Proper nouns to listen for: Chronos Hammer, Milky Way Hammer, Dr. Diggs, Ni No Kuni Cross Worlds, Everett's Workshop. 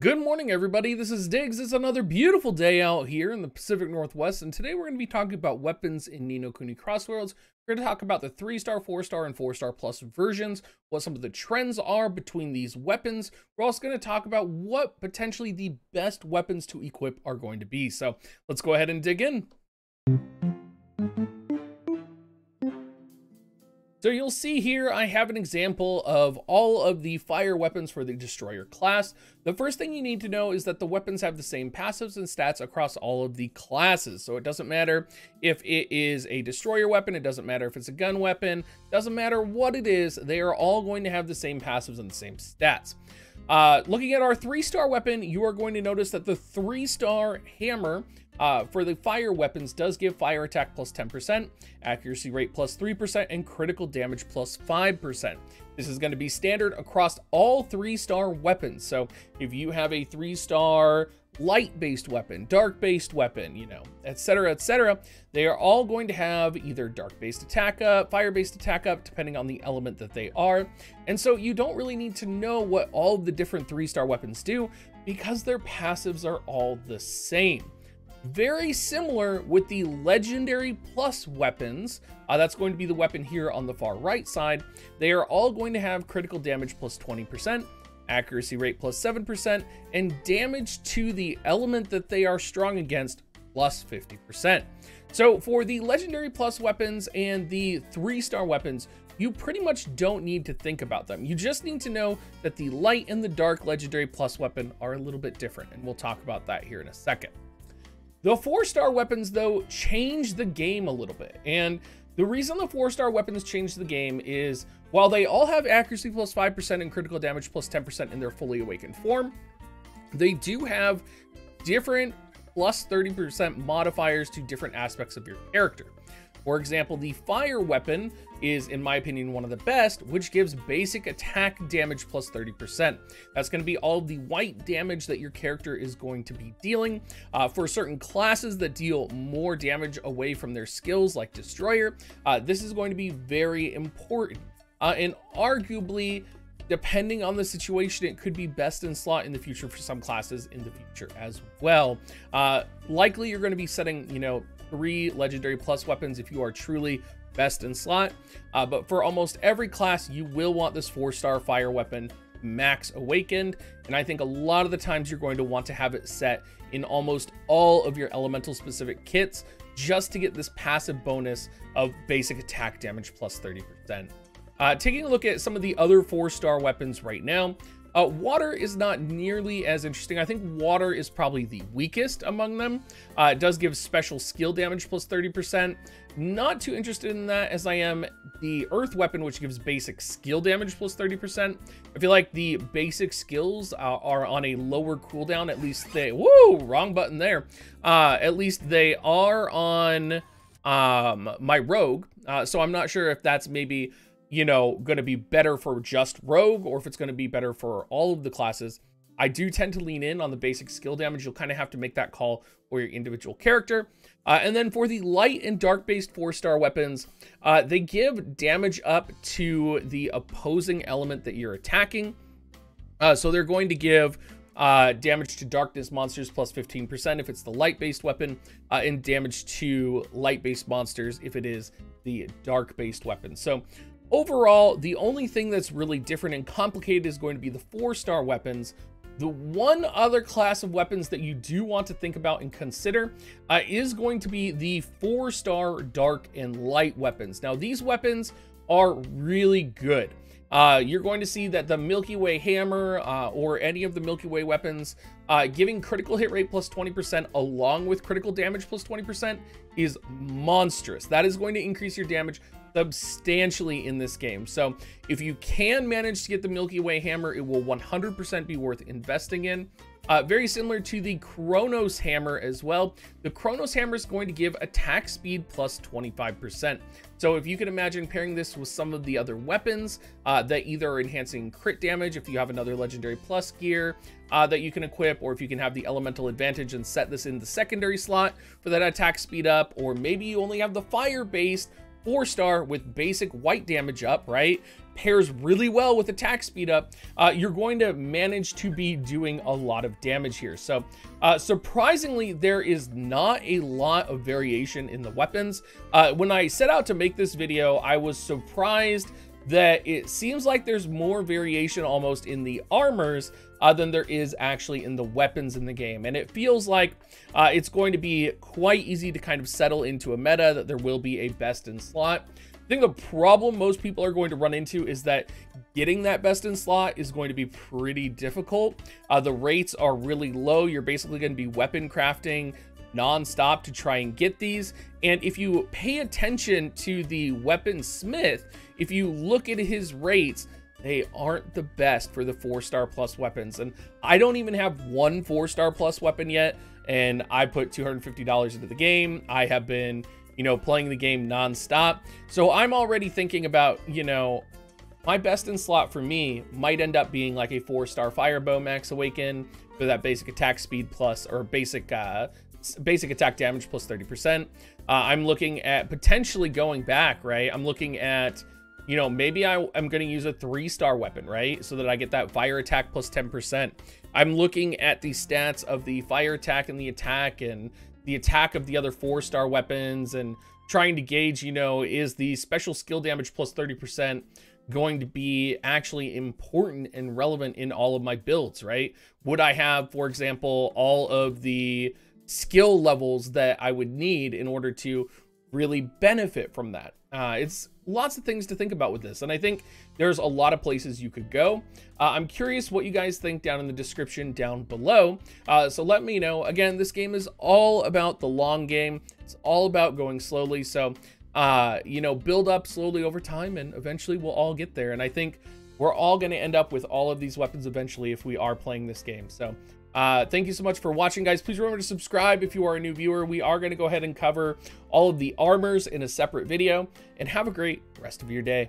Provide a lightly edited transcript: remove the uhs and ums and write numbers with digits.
Good morning, everybody. This is Diggs. It's another beautiful day out here in the Pacific Northwest, and today we're going to be talking about weapons in Ni No Kuni Cross Worlds. We're going to talk about the 3-star, 4-star, and 4-star plus versions, what some of the trends are between these weapons. We're also going to talk about what potentially the best weapons to equip are going to be. So let's go ahead and dig in. So you'll see here, I have an example of all of the fire weapons for the Destroyer class. The first thing you need to know is that the weapons have the same passives and stats across all of the classes. So it doesn't matter if it is a Destroyer weapon, it doesn't matter if it's a gun weapon, doesn't matter what it is, they are all going to have the same passives and the same stats. Looking at our 3-star weapon, you are going to notice that the 3-star hammer for the fire weapons does give fire attack plus 10%, accuracy rate plus 3%, and critical damage plus 5%. This is going to be standard across all 3-star weapons. So if you have a 3-star light-based weapon, dark-based weapon, you know, etc., they are all going to have either dark-based attack up, fire-based attack up, depending on the element that they are. And so you don't really need to know what all the different 3-star weapons do because their passives are all the same. Very similar with the legendary plus weapons. That's going to be the weapon here on the far right side. They are all going to have critical damage plus 20%, accuracy rate plus 7%, and damage to the element that they are strong against plus 50%. So for the legendary plus weapons and the 3-star weapons, you pretty much don't need to think about them. You just need to know that the light and the dark legendary plus weapon are a little bit different, and we'll talk about that here in a second. The 4-star weapons, though, change the game a little bit. And the reason the 4-star weapons change the game is while they all have accuracy plus 5% and critical damage plus 10% in their fully awakened form, they do have different plus 30% modifiers to different aspects of your character. For example, the fire weapon is, in my opinion, one of the best, which gives basic attack damage plus 30%. That's going to be all the white damage that your character is going to be dealing. For certain classes that deal more damage away from their skills, like Destroyer, this is going to be very important. And arguably, depending on the situation, it could be best in slot in the future for some classes in the future as well. Likely, you're going to be setting, you know, 3 legendary plus weapons if you are truly best in slot, but for almost every class you will want this 4-star fire weapon max awakened, and I think a lot of the times you're going to want to have it set in almost all of your elemental specific kits just to get this passive bonus of basic attack damage plus 30%. Taking a look at some of the other 4-star weapons right now, water is not nearly as interesting. I think water is probably the weakest among them. It does give special skill damage plus 30%. Not too interested in that as I am the earth weapon, which gives basic skill damage plus 30%. I feel like the basic skills are on a lower cooldown. At least they... Woo! Wrong button there. At least they are on my rogue. So I'm not sure if that's maybe... you know, going to be better for just rogue or if it's going to be better for all of the classes. I do tend to lean in on the basic skill damage. You'll kind of have to make that call for your individual character. And then for the light and dark based 4-star weapons, they give damage up to the opposing element that you're attacking. So they're going to give damage to darkness monsters plus 15% if it's the light based weapon, and damage to light based monsters if it is the dark based weapon. So overall, the only thing that's really different and complicated is going to be the 4-star weapons. The one other class of weapons that you do want to think about and consider is going to be the 4-star dark and light weapons. Now, these weapons are really good. You're going to see that the Milky Way Hammer or any of the Milky Way weapons giving critical hit rate plus 20% along with critical damage plus 20% is monstrous. That is going to increase your damage substantially in this game. So if you can manage to get the Milky Way Hammer, it will 100% be worth investing in. Very similar to the Chronos Hammer as well. The Chronos Hammer is going to give attack speed plus 25%. So if you can imagine pairing this with some of the other weapons that either are enhancing crit damage, if you have another legendary plus gear that you can equip, or if you can have the elemental advantage and set this in the secondary slot for that attack speed up, or maybe you only have the fire based 4-star with basic white damage up, right? Pairs really well with attack speed up. You're going to manage to be doing a lot of damage here. So surprisingly, there is not a lot of variation in the weapons. When I set out to make this video, I was surprised that it seems like there's more variation almost in the armors than there is actually in the weapons in the game. And it feels like it's going to be quite easy to kind of settle into a meta that there will be a best in slot. I think the problem most people are going to run into is that getting that best in slot is going to be pretty difficult. The rates are really low. You're basically going to be weapon crafting non-stop to try and get these. And if you pay attention to the weapon smith, if you look at his rates, they aren't the best for the 4-star plus weapons. And I don't even have one 4-star plus weapon yet, and I put $250 into the game. I have been, you know, playing the game non-stop, so I'm already thinking about, you know, my best in slot for me might end up being like a 4-star firebow max awaken for that basic attack speed plus, or basic attack damage plus 30%. I'm looking at potentially going back, right? I'm looking at, you know, maybe I'm going to use a 3-star weapon, right? So that I get that fire attack plus 10%. I'm looking at the stats of the fire attack and the attack of the other 4-star weapons, and trying to gauge, you know, is the special skill damage plus 30% going to be actually important and relevant in all of my builds, right? Would I have, for example, all of the skill levels that I would need in order to really benefit from that? It's lots of things to think about with this, and I think there's a lot of places you could go. I'm curious what you guys think down in the description down below. So let me know. Again, this game is all about the long game. It's all about going slowly. So, you know, build up slowly over time, and eventually we'll all get there. And I think we're all going to end up with all of these weapons eventually if we are playing this game. So thank you so much for watching, guys. Please remember to subscribe if you are a new viewer. We are going to go ahead and cover all of the armors in a separate video, and have a great rest of your day.